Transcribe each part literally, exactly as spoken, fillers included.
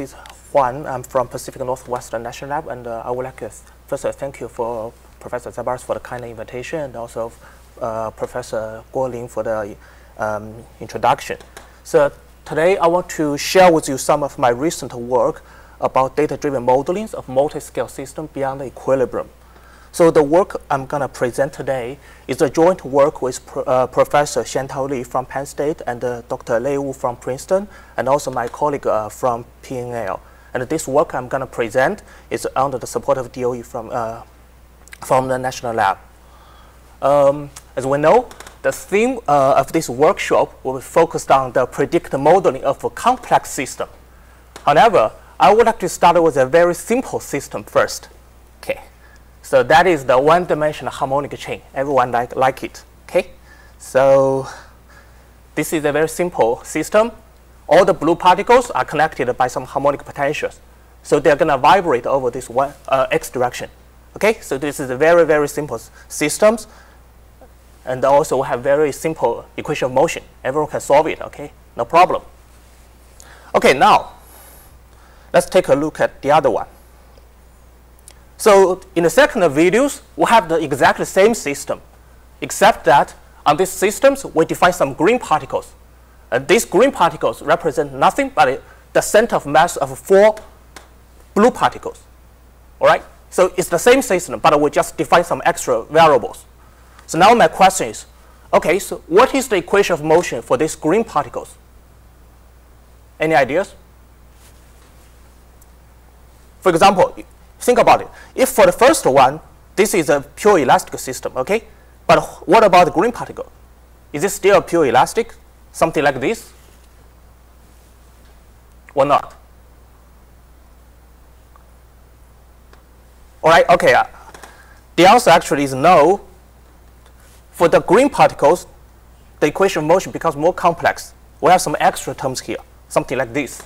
is Juan. I'm from Pacific Northwestern National Lab, and uh, I would like to first uh, thank you for Professor Zabars for the kind invitation, and also uh, Professor Guo Ling for the um, introduction. So today I want to share with you some of my recent work about data-driven modeling of multi-scale system beyond the equilibrium. So the work I'm going to present today is a joint work with pr uh, Professor Xiantao Li from Penn State and uh, Doctor Lei Wu from Princeton, and also my colleague uh, from P N L. And this work I'm going to present is under the support of D O E from, uh, from the National Lab. Um, as we know, the theme uh, of this workshop will be focused on the predictive modeling of a complex system. However, I would like to start with a very simple system first. Okay. So that is the one-dimensional harmonic chain. Everyone like, like it, okay? So this is a very simple system. All the blue particles are connected by some harmonic potentials. So they're going to vibrate over this one, uh, x direction, okay? So this is a very, very simple systems. And also we have very simple equation of motion. Everyone can solve it, okay? No problem. Okay, now let's take a look at the other one. So in the second videos, we have the exactly same system, except that on these systems, we define some green particles. And these green particles represent nothing but the center of mass of four blue particles. All right? So it's the same system, but we just define some extra variables. So now my question is, okay, so what is the equation of motion for these green particles? Any ideas? For example, think about it. If for the first one, this is a pure elastic system, okay? But what about the green particle? Is it still a pure elastic? Something like this? Or not? All right, okay. Uh, the answer actually is no. For the green particles, the equation of motion becomes more complex. We have some extra terms here, something like this.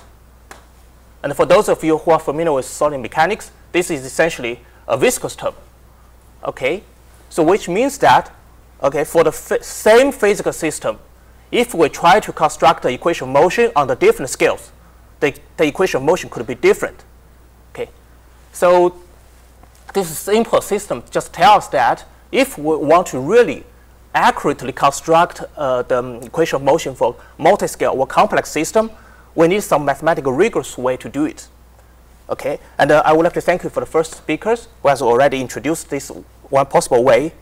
And for those of you who are familiar with solid mechanics, this is essentially a viscous term, okay? So which means that, okay, for the same physical system, if we try to construct the equation of motion on the different scales, the, the equation of motion could be different, okay? So this simple system just tells that if we want to really accurately construct uh, the equation of motion for multi-scale or complex system, we need some mathematical rigorous way to do it. Okay, and uh, I would like to thank you for the first speakers who has already introduced this one possible way.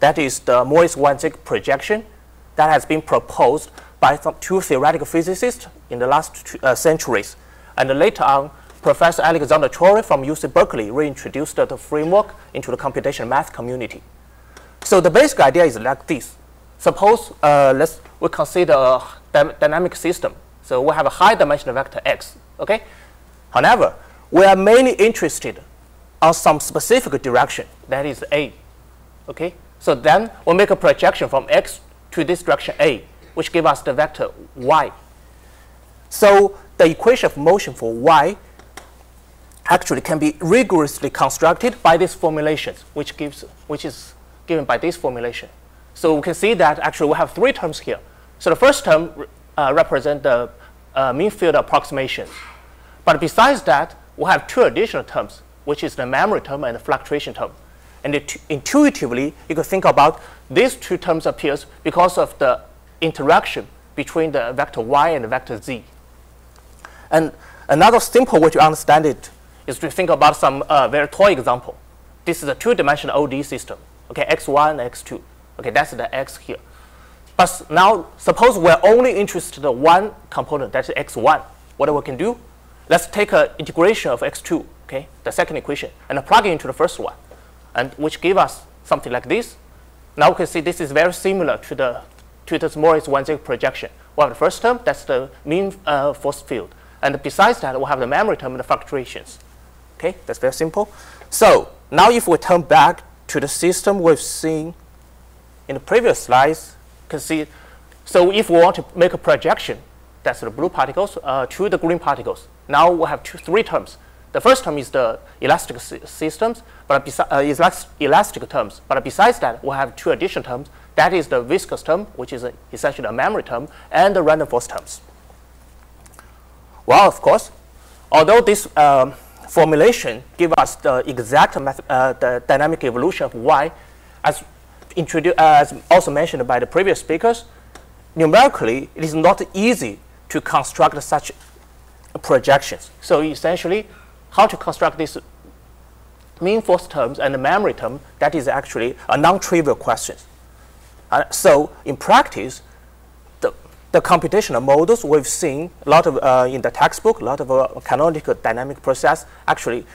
That is the Moiseiwitsch projection that has been proposed by some two theoretical physicists in the last two, uh, centuries. And uh, later on, Professor Alexander Troy from U C Berkeley reintroduced uh, the framework into the computational math community. So the basic idea is like this. Suppose uh, let's we consider a dynamic system. So we have a high dimensional vector x, okay? However, we are mainly interested on some specific direction, that is A, okay? So then we'll make a projection from X to this direction A, which gives us the vector Y. So the equation of motion for Y actually can be rigorously constructed by these formulations, which, gives, which is given by this formulation. So we can see that actually we have three terms here. So the first term uh, represents the uh, mean field approximations. But besides that, we have two additional terms, which is the memory term and the fluctuation term. And it, intuitively, you could think about these two terms appear because of the interaction between the vector y and the vector z. And another simple way to understand it is to think about some uh, very toy example. This is a two-dimensional O D E system, okay, x one and x two. Okay, that's the x here. But now, suppose we're only interested in one component, that's x one. What we can do? Let's take an integration of x two, okay, the second equation, and plug it into the first one, and which gives us something like this. Now we can see this is very similar to the to this Moiseiwitsch projection. We have the first term, that's the mean uh, force field, and besides that, we have the memory term and the fluctuations. Okay, that's very simple. So now, if we turn back to the system we've seen in the previous slides, you can see. So if we want to make a projection, that's the blue particles uh, to the green particles. Now we have two, three terms. The first term is the elastic systems, but uh, elastic, elastic terms. But besides that, we have two additional terms. That is the viscous term, which is a, essentially a memory term, and the random force terms. Well, of course, Although this uh, formulation gives us the exact uh, the dynamic evolution of y, as, uh, as also mentioned by the previous speakers, numerically it is not easy to construct such projections. So essentially, how to construct this mean force terms and the memory term, that is actually a non-trivial question. Uh, so in practice, the, the computational models we've seen a lot of uh, in the textbook, a lot of uh, canonical dynamic process, actually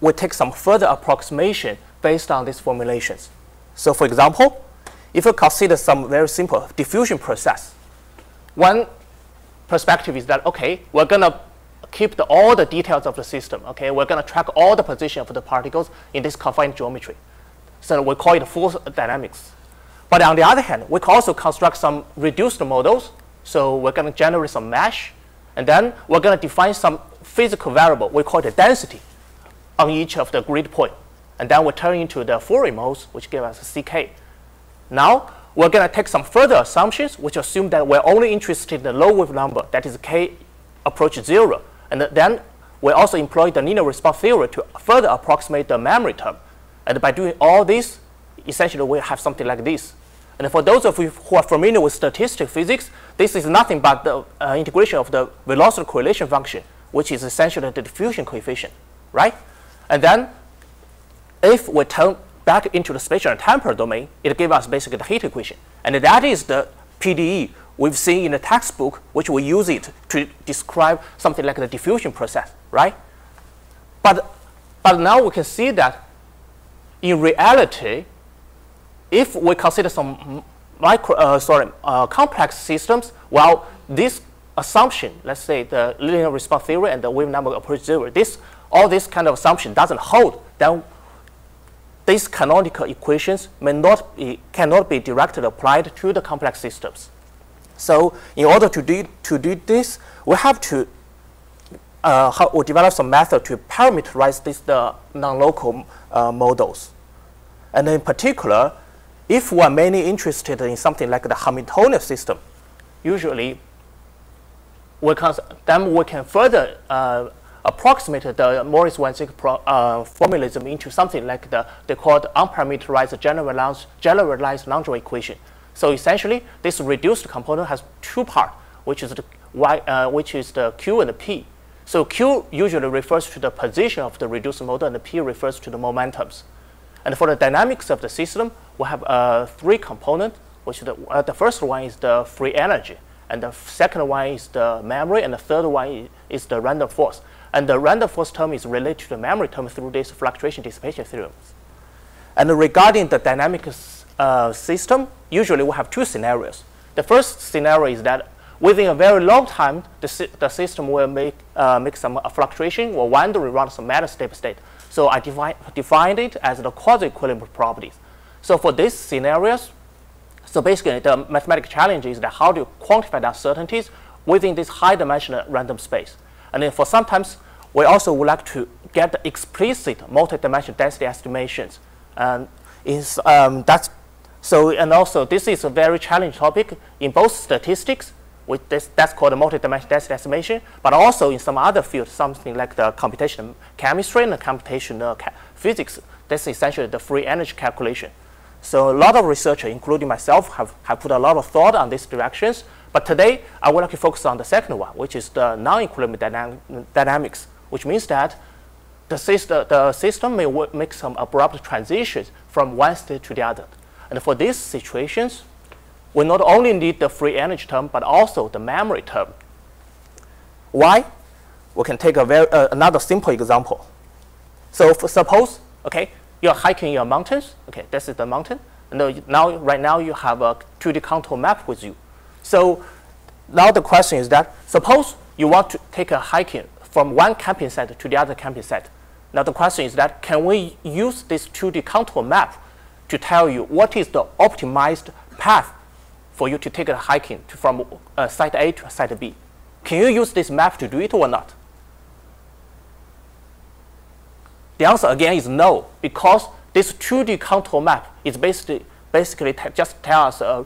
will take some further approximation based on these formulations. So for example, if you consider some very simple diffusion process, one perspective is that, okay, we're going to keep the, all the details of the system. Okay, we're going to track all the position of the particles in this confined geometry. So we call it force dynamics. But on the other hand, we can also construct some reduced models. So we're going to generate some mesh, and then we're going to define some physical variable. We call it a density on each of the grid point. And then we turn into the Fourier modes, which give us a C K. Now, we're going to take some further assumptions, which assume that we're only interested in the low wave number, that is K approach zero. And then we also employ the linear response theory to further approximate the memory term. And by doing all this, essentially we have something like this. And for those of you who are familiar with statistic physics, this is nothing but the uh, integration of the velocity correlation function, which is essentially the diffusion coefficient, right? And then if we turn back into the spatial and temporal domain, it gives us basically the heat equation. And that is the P D E we've seen in the textbook, which we use it to describe something like the diffusion process, right? But, but now we can see that in reality, if we consider some micro, uh, sorry, uh, complex systems, well, this assumption, let's say the linear response theory and the wave number approach zero, this, all this kind of assumption doesn't hold, then these canonical equations may not be, cannot be directly applied to the complex systems. So in order to do, to do this, we have to uh, how, we develop some method to parameterize these the non-local uh, models. And in particular, if we are mainly interested in something like the Hamiltonian system, usually we can, then we can further uh, approximate the Morris-Weinzig pro, uh, formalism into something like the they call the unparameterized generalized, generalized Langevin equation. So essentially, this reduced component has two parts, which is the y, uh, which is the Q and the P. So Q usually refers to the position of the reduced model, and the P refers to the momentums. And for the dynamics of the system, we have uh, three components, which the, uh, the first one is the free energy, and the second one is the memory, and the third one is the random force. And the random force term is related to the memory term through this fluctuation dissipation theorems. And regarding the dynamic uh, system, usually we have two scenarios. The first scenario is that within a very long time, the, si the system will make, uh, make some uh, fluctuation or wandering around some meta-stable state. So I defi defined it as the quasi-equilibrium properties. So for these scenarios, so basically the mathematical challenge is that how do you quantify the uncertainties within this high-dimensional random space? And then for sometimes, we also would like to get the explicit multi-dimensional density estimations. And is, um, that's, so, and also this is a very challenging topic in both statistics, which this, that's called a multi-dimensional density estimation, but also in some other fields, something like the computational chemistry and the computational ca physics. That's essentially the free energy calculation. So a lot of researchers, including myself, have, have put a lot of thought on these directions. But today, I would like to focus on the second one, which is the non-equilibrium dynam dynamics, which means that the, syst the system may make some abrupt transitions from one state to the other. And for these situations, we not only need the free energy term, but also the memory term. Why? We can take a very, uh, another simple example. So for suppose, okay, you're hiking your mountains. Okay, this is the mountain. And now, right now, you have a two D contour map with you. So now the question is that suppose you want to take a hiking from one camping site to the other camping site. Now the question is that can we use this two D contour map to tell you what is the optimized path for you to take a hiking to, from uh, site A to site B? Can you use this map to do it or not? The answer again is no, because this two D contour map is basically basically just tell us uh,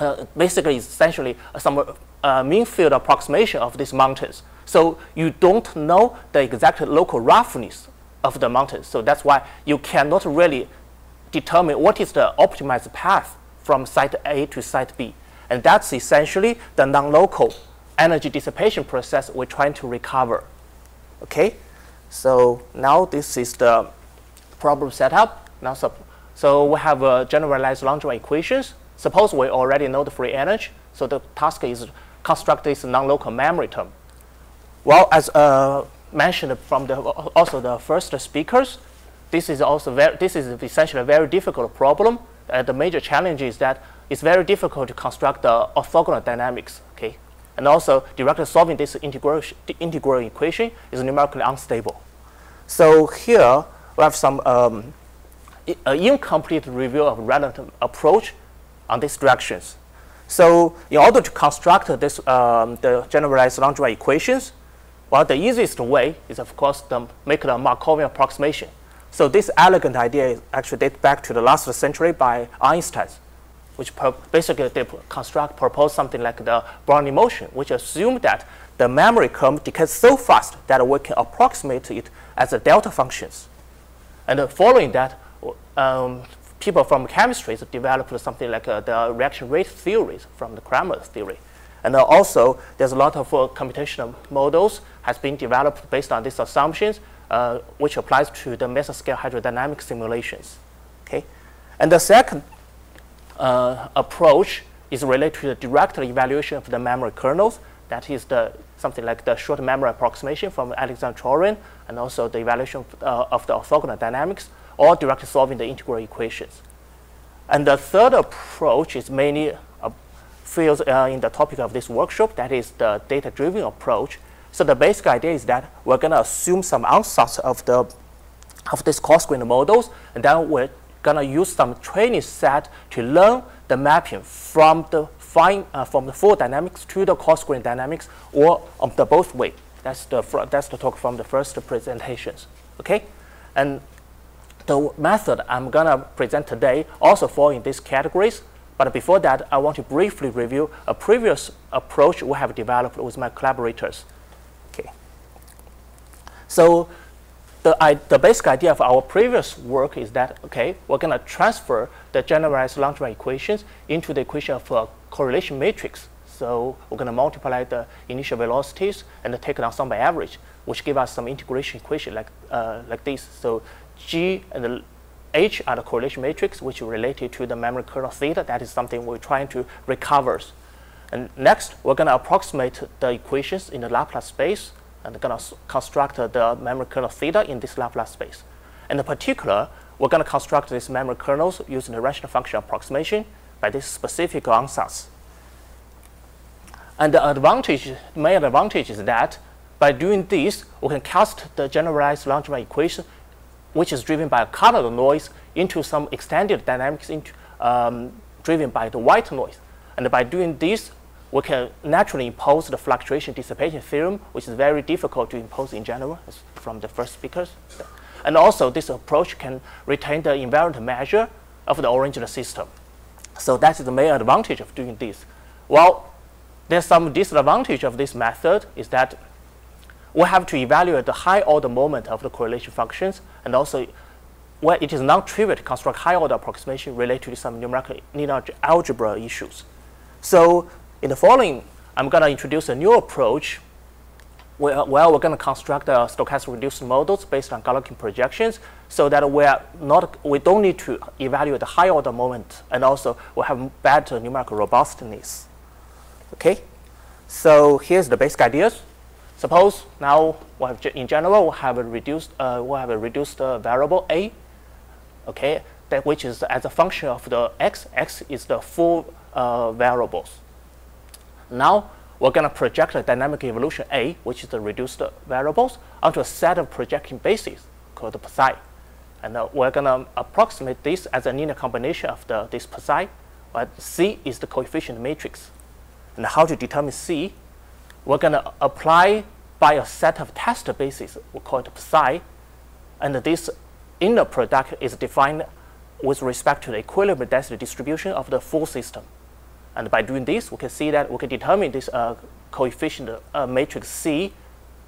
Uh, basically, essentially, uh, some uh, mean field approximation of these mountains. So you don't know the exact local roughness of the mountains. So that's why you cannot really determine what is the optimized path from site A to site B. And that's essentially the non-local energy dissipation process we're trying to recover. Okay, so now this is the problem setup. Now, so we have a generalized Langevin equations. Suppose we already know the free energy. So the task is construct this non-local memory term. Well, as uh, mentioned from the also the first speakers, this is also very, this is essentially a very difficult problem. Uh, the major challenge is that it's very difficult to construct the orthogonal dynamics. Okay. And also, directly solving this integral, integral equation is numerically unstable. So here, we have some um, incomplete review of random approach on these directions. So in order to construct this, um, the generalized Langevin equations, well, the easiest way is, of course, to make the Markovian approximation. So this elegant idea actually dates back to the last century by Einstein, which basically they construct, propose something like the Brownian motion, which assume that the memory curve decays so fast that we can approximate it as a delta functions. And uh, following that, um, people from chemistry developed something like uh, the reaction rate theories from the Kramer's theory. And uh, also, there's a lot of uh, computational models has been developed based on these assumptions, uh, which applies to the mesoscale hydrodynamic simulations. Okay, and the second Uh, approach is related to the direct evaluation of the memory kernels. That is the something like the short memory approximation from Alexander Chorin, and also the evaluation of, uh, of the orthogonal dynamics, or directly solving the integral equations. And the third approach is mainly uh, fields uh, in the topic of this workshop. That is the data-driven approach. So the basic idea is that we're going to assume some ansatz of the of these coarse-grained models, and then we're going to use some training set to learn the mapping from the fine, uh, from the full dynamics to the coarse-grained dynamics, or um, the both way. That's the that's the talk from the first presentations. Okay, and the method I'm going to present today also falls in these categories. But before that, I want to briefly review a previous approach we have developed with my collaborators. Okay, so. The, I, the basic idea of our previous work is that, okay, we're going to transfer the generalized Langevin equations into the equation of a correlation matrix. So we're going to multiply the initial velocities and take an ensemble average, which give us some integration equation like, uh, like this. So G and the H are the correlation matrix, which are related to the memory kernel theta. That is something we're trying to recover. And next, we're going to approximate the equations in the Laplace space, and going to construct uh, the memory kernel theta in this Laplace space. And in particular, we're going to construct these memory kernels using the rational function approximation by this specific ansatz. And the advantage, main advantage is that by doing this, we can cast the generalized Langevin equation, which is driven by a colored noise, into some extended dynamics into, um, driven by the white noise. And by doing this, we can naturally impose the fluctuation dissipation theorem, which is very difficult to impose in general from the first speakers. And also, this approach can retain the invariant measure of the original system. So that is the main advantage of doing this. Well, there's some disadvantage of this method is that we have to evaluate the high order moment of the correlation functions, and also where it is non-trivial to construct high order approximation related to some numerical linear algebra issues. So in the following, I'm going to introduce a new approach where, where we're going to construct uh, stochastic reduced models based on Galerkin projections, so that we're not, we don't need to evaluate the high order moment, and also we have better numerical robustness. Okay, so here's the basic ideas. Suppose now we have, in general we have a reduced uh, we have a reduced uh, variable a. Okay, that which is as a function of the x. X is the full uh, variables. Now, we're going to project the dynamic evolution A, which is the reduced variables, onto a set of projecting bases called the psi. And uh, we're going to approximate this as a linear combination of the, this psi, but C is the coefficient matrix. And how to determine C? We're going to apply by a set of test bases, we call it psi. And this inner product is defined with respect to the equilibrium density distribution of the full system. And by doing this, we can see that we can determine this uh, coefficient uh, matrix C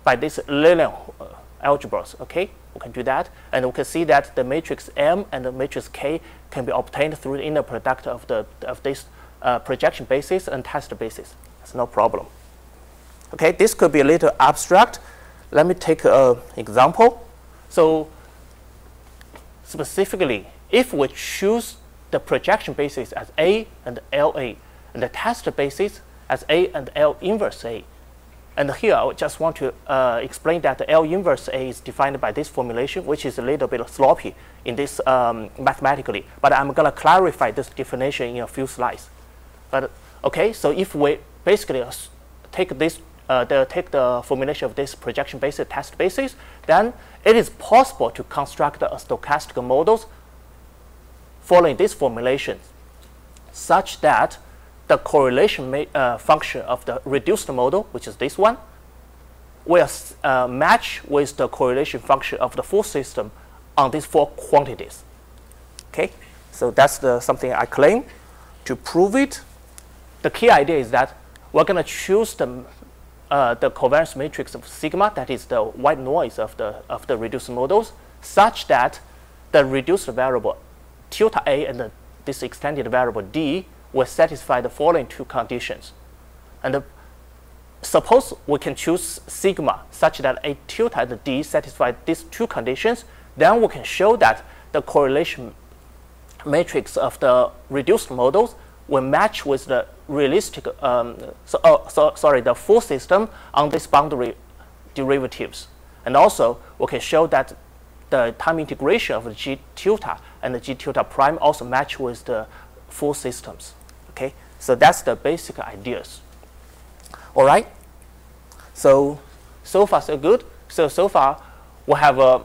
by this linear uh, algebras, okay? We can do that, and we can see that the matrix M and the matrix K can be obtained through the inner product of, the, of this uh, projection basis and test basis. It's no problem. Okay, this could be a little abstract. Let me take an example. So specifically, if we choose the projection basis as A and L A, and the test basis as A and L inverse A. And here I just want to uh, explain that L inverse A is defined by this formulation, which is a little bit sloppy in this um, mathematically. But I'm going to clarify this definition in a few slides. But okay, so if we basically take this, uh, the, take the formulation of this projection basis, test basis, then it is possible to construct a stochastic models following this formulation, such that the correlation may, uh, function of the reduced model, which is this one, will uh, match with the correlation function of the full system on these four quantities. Okay, so that's the, something I claim. To prove it, the key idea is that we're going to choose the uh, the covariance matrix of sigma, that is the white noise of the of the reduced models, such that the reduced variable tilde A and the, this extended variable D will satisfy the following two conditions. And the, suppose we can choose sigma such that A tilde and D satisfy these two conditions, then we can show that the correlation matrix of the reduced models will match with the realistic, um, so, oh, so, sorry, the full system on these boundary derivatives. And also, we can show that the time integration of the G tilde and the G tilde prime also match with the full systems. Okay, so that's the basic ideas. All right, so so far so good. So so far we have a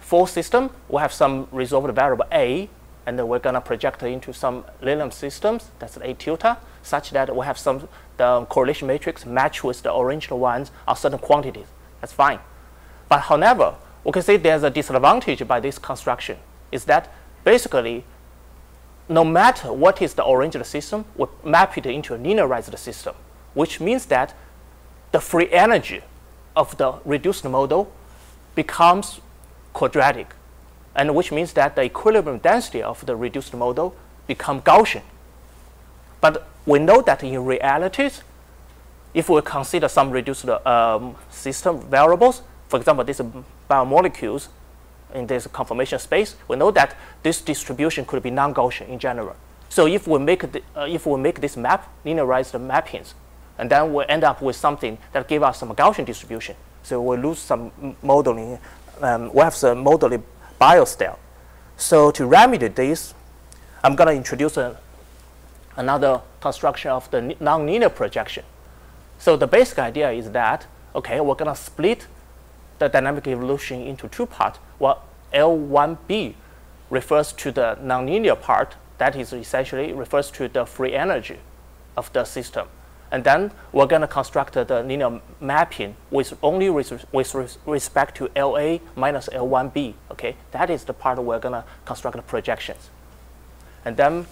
full system, we have some resolved variable A, and then we're gonna project it into some linear systems, that's A tilde, such that we have some the correlation matrix match with the original ones on certain quantities. That's fine. But however, we can see there's a disadvantage by this construction, is that basically no matter what is the original system, we map it into a linearized system, which means that the free energy of the reduced model becomes quadratic, and which means that the equilibrium density of the reduced model becomes Gaussian. But we know that in reality, if we consider some reduced um, system variables, for example, these biomolecules, in this conformation space, we know that this distribution could be non-Gaussian in general. So if we make the, uh, if we make this map, linearize the mappings, and then we end up with something that gives us some Gaussian distribution. So we lose some modeling, um, we have some modeling bias there. So to remedy this, I'm going to introduce a, another construction of the non-linear projection. So the basic idea is that, okay, we're going to split the dynamic evolution into two parts. Well, L one B refers to the nonlinear part, that is essentially refers to the free energy of the system. And then we're going to construct the linear mapping with only res with res respect to L A minus L one B. Okay, that is the part we're going to construct the projections. And then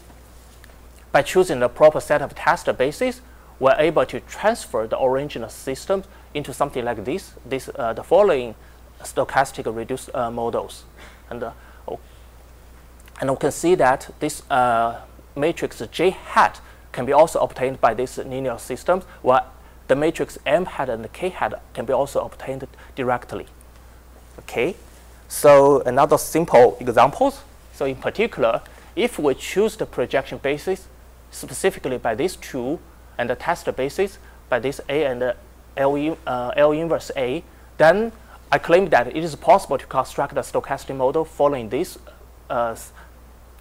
by choosing the proper set of test bases, we're able to transfer the original system into something like this, this uh, the following stochastic reduced uh, models. And, uh, oh. and we can see that this uh, matrix J hat can be also obtained by these linear systems, while the matrix M hat and K hat can be also obtained directly. Okay, so another simple example. So in particular, if we choose the projection basis specifically by these two, and the test basis by this A and the L, uh, L inverse A, then I claim that it is possible to construct a stochastic model following this, uh,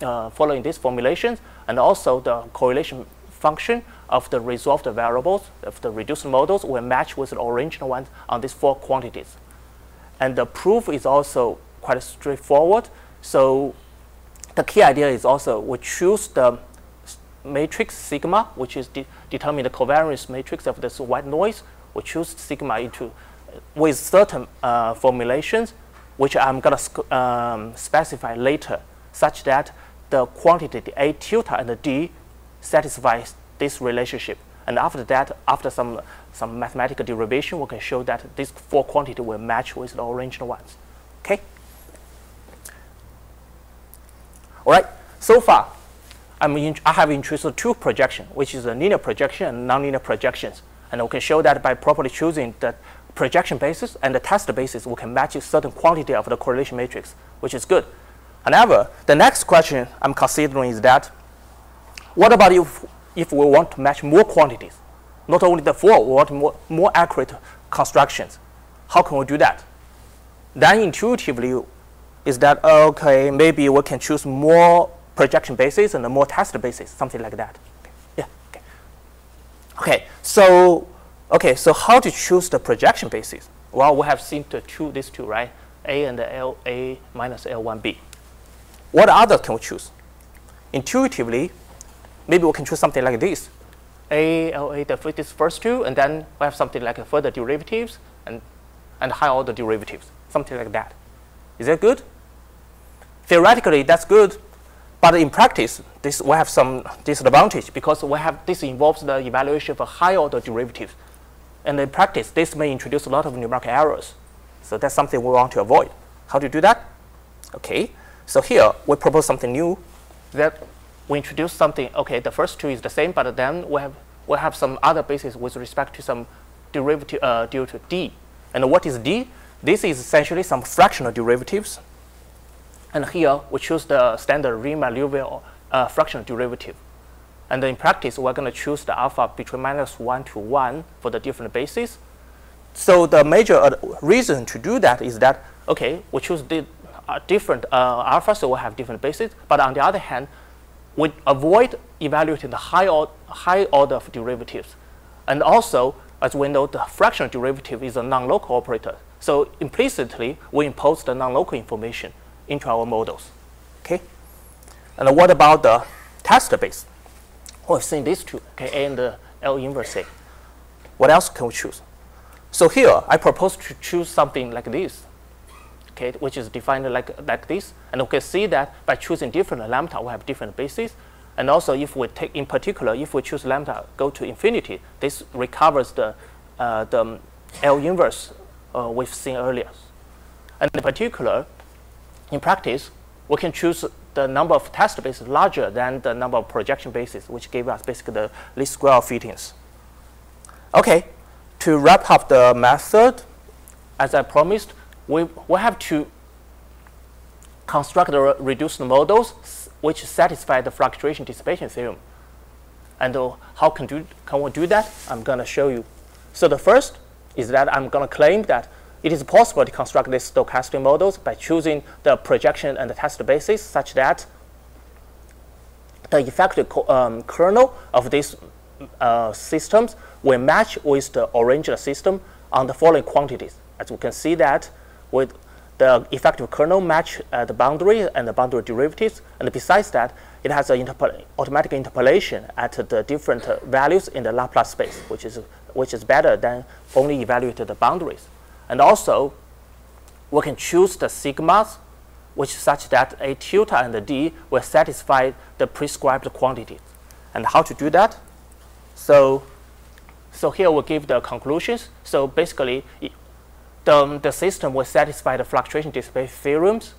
uh, following these formulations, and also the correlation function of the resolved variables of the reduced models will match with the original ones on these four quantities. And the proof is also quite straightforward. So the key idea is also we choose the matrix sigma, which is de determine the covariance matrix of this white noise. We choose sigma into with certain uh, formulations, which I'm going to um, specify later, such that the quantity A tilde and D satisfies this relationship. And after that, after some, some mathematical derivation, we can show that these four quantities will match with the original ones. Okay? All right, so far, I'm in, I have introduced two projections, which is a linear projection and nonlinear projections. And we can show that by properly choosing the projection basis and the test basis, we can match a certain quantity of the correlation matrix, which is good. However, the next question I'm considering is that, what about if, if we want to match more quantities? Not only the four, we want more, more accurate constructions. How can we do that? Then intuitively is that, okay, maybe we can choose more projection bases and more test bases, something like that. Yeah. Okay. Okay. So, okay. So how to choose the projection bases? Well, we have seen the two, these two, right? A and L A minus L one B. What others can we choose? Intuitively, maybe we can choose something like this. A, L, A, the first two, and then we have something like further derivatives and, and higher order derivatives, something like that. Is that good? Theoretically, that's good, but in practice, this we have some disadvantage because we have, this involves the evaluation of a higher order derivatives. And in practice, this may introduce a lot of numerical errors. So that's something we want to avoid. How to do that? Okay. So here, we propose something new, that we introduce something, okay, the first two is the same, but then we have, we have some other basis with respect to some derivative uh, due to D. And what is D? This is essentially some fractional derivatives. And here, we choose the standard Riemann-Liouville uh, fractional derivative. And in practice, we're going to choose the alpha between minus one to one for the different bases. So the major uh, reason to do that is that, okay, we choose the different uh, alpha, so we have different bases. But on the other hand, we avoid evaluating the high, or high order of derivatives. And also, as we know, the fractional derivative is a non-local operator. So implicitly, we impose the non-local information into our models. Okay? And what about the test base? We've seen these two, okay, A and uh, L inverse A. What else can we choose? So here, I propose to choose something like this, okay, which is defined like, like this. And we can see that by choosing different lambda, we have different bases. And also, if we take, in particular, if we choose lambda, go to infinity, this recovers the, uh, the L inverse uh, we've seen earlier. And in particular, in practice, we can choose the number of test bases larger than the number of projection bases, which gave us basically the least square fittings. Okay, to wrap up the method, as I promised, We, we have to construct the reduced models which satisfy the fluctuation dissipation theorem. And uh, how can, do, can we do that? I'm going to show you. So the first is that I'm going to claim that it is possible to construct these stochastic models by choosing the projection and the test basis such that the effective co um, kernel of these uh, systems will match with the original system on the following quantities. As we can see that with the effective kernel match uh, the boundary and the boundary derivatives. And besides that, it has an interpol automatic interpolation at uh, the different uh, values in the Laplace space, which is, which is better than only evaluating the boundaries. And also, we can choose the sigmas, which is such that A tilde and the D will satisfy the prescribed quantities. And how to do that? So, so here we'll give the conclusions. So basically, it, The, the system will satisfy the fluctuation dissipation theorems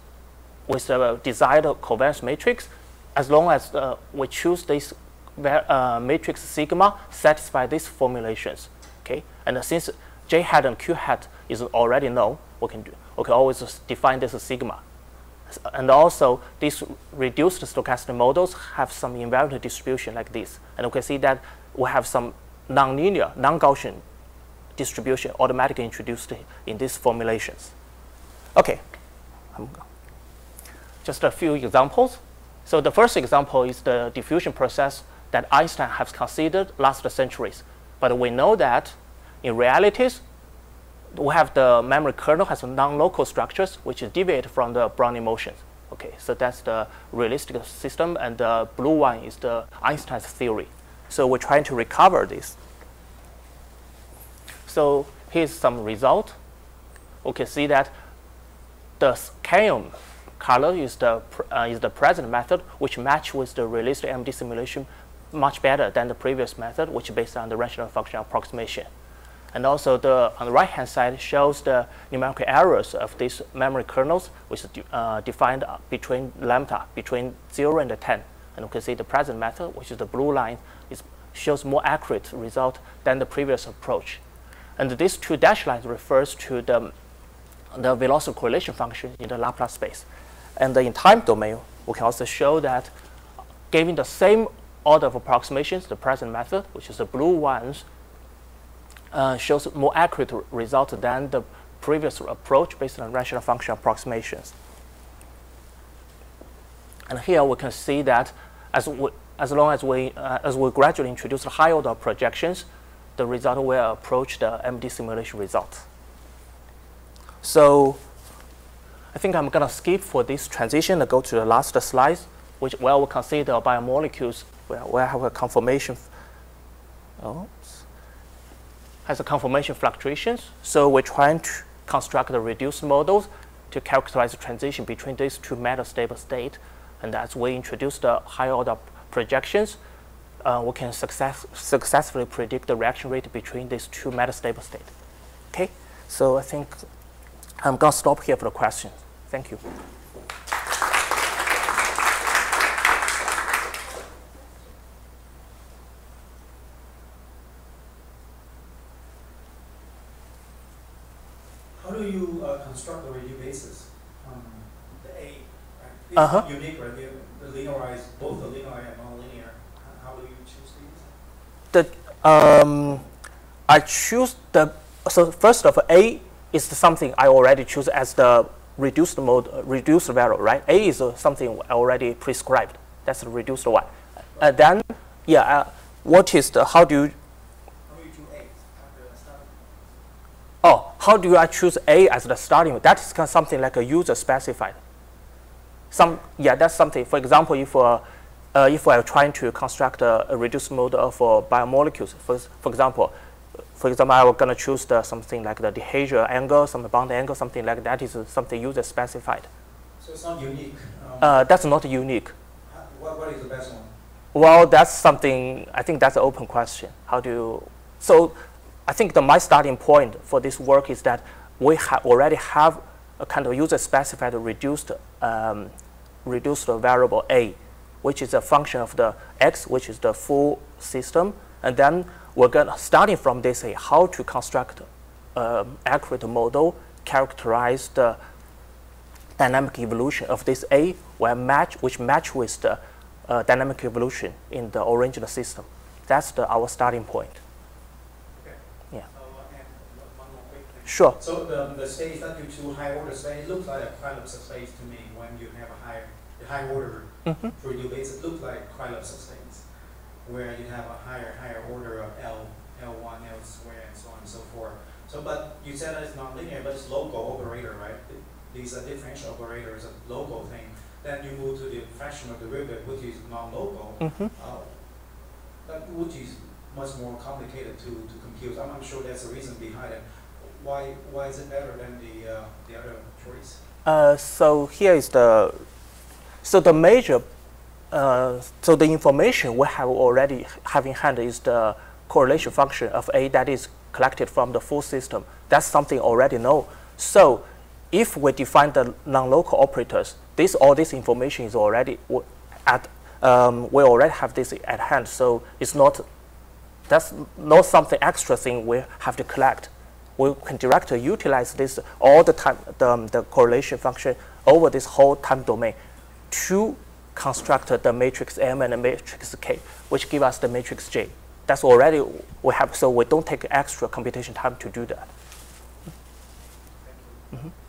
with the desired covariance matrix as long as uh, we choose this uh, matrix sigma satisfy these formulations. Okay, and uh, since J hat and Q hat is already known, we can do, we can always define this as sigma. And also, these reduced stochastic models have some invariant distribution like this, and we can see that we have some nonlinear, non-Gaussian distribution automatically introduced in these formulations. Okay, just a few examples. So the first example is the diffusion process that Einstein has considered last centuries. But we know that in realities, we have the memory kernel has non-local structures which deviate from the Brownian motions. Okay, so that's the realistic system, and the blue one is the Einstein's theory. So we're trying to recover this. So here's some result. We can see that the Kaon color is the, uh, is the present method, which match with the realistic M D simulation much better than the previous method, which is based on the rational function approximation. And also, the, on the right-hand side shows the numerical errors of these memory kernels, which is uh, defined between lambda, between zero and ten. And you can see the present method, which is the blue line, is, shows more accurate result than the previous approach. And these two dashed lines refers to the, the velocity correlation function in the Laplace space. And in time domain, we can also show that giving the same order of approximations, the present method, which is the blue ones, Uh, shows more accurate result than the previous approach based on rational function approximations. And here we can see that as we, as long as we uh, as we gradually introduce the high order projections, the result will approach the M D simulation result. So I think I'm going to skip for this transition and go to the last slide, which where we consider biomolecules where we have a conformation. Oh. has a conformation fluctuations. So we're trying to construct the reduced models to characterize the transition between these two metastable states. And as we introduce the higher order projections, uh, we can success successfully predict the reaction rate between these two metastable states. Okay, so I think I'm gonna stop here for the questions. Thank you. You uh, construct the review basis, um, the A, right? It's uh-huh. unique, right? The linearized, both the linear and nonlinear. How do you choose these? The um, I choose the so first of all, A is something I already choose as the reduced mode, uh, reduced value, right? A is uh, something I already prescribed. That's the reduced one. Right. Uh, then, yeah, uh, what is the how do you? Oh, how do I choose A as the starting? That is kind of something like a user specified. Some, yeah, that's something. For example, if uh, uh, if we are trying to construct a, a reduced model for biomolecules, for for example, for example, I was going to choose the, something like the dihedral angle, some bound angle, something like that is uh, something user specified. So it's not unique. Um, uh, that's not unique. What, what is the best one? Well, that's something. I think that's an open question. How do you, so? I think the, my starting point for this work is that we ha already have a kind of user-specified reduced um, reduced variable A, which is a function of the X, which is the full system. And then we're gonna, starting from this A, how to construct um, accurate model, characterize the dynamic evolution of this A, where match, which match with the uh, dynamic evolution in the original system. That's the, our starting point. Sure. So the, the space that you choose, high order space, looks like a Krylov subspace to me. When you have a high, the high order mm-hmm. review base, it looks like Krylov subspace, where you have a higher, higher order of L, L one, L squared, and so on and so forth. So, but you said that it's nonlinear, but it's local operator, right? These are differential operators, a local thing. Then you move to the fractional derivative, which is non-local. Mm-hmm. uh, but which is much more complicated to, to compute. I'm not sure that's the reason behind it. Why, why is it better than the, uh, the other choice? Uh, so here is the, so the major, uh, so the information we have already have in hand is the correlation function of A that is collected from the full system. That's something already known. So if we define the non-local operators, this all this information is already at, um, we already have this at hand. So it's not, that's not something extra thing we have to collect. We can directly utilize this all the time, the, um, the correlation function over this whole time domain to construct the matrix M and the matrix K, which give us the matrix J. That's already we have, so we don't take extra computation time to do that. Mm-hmm.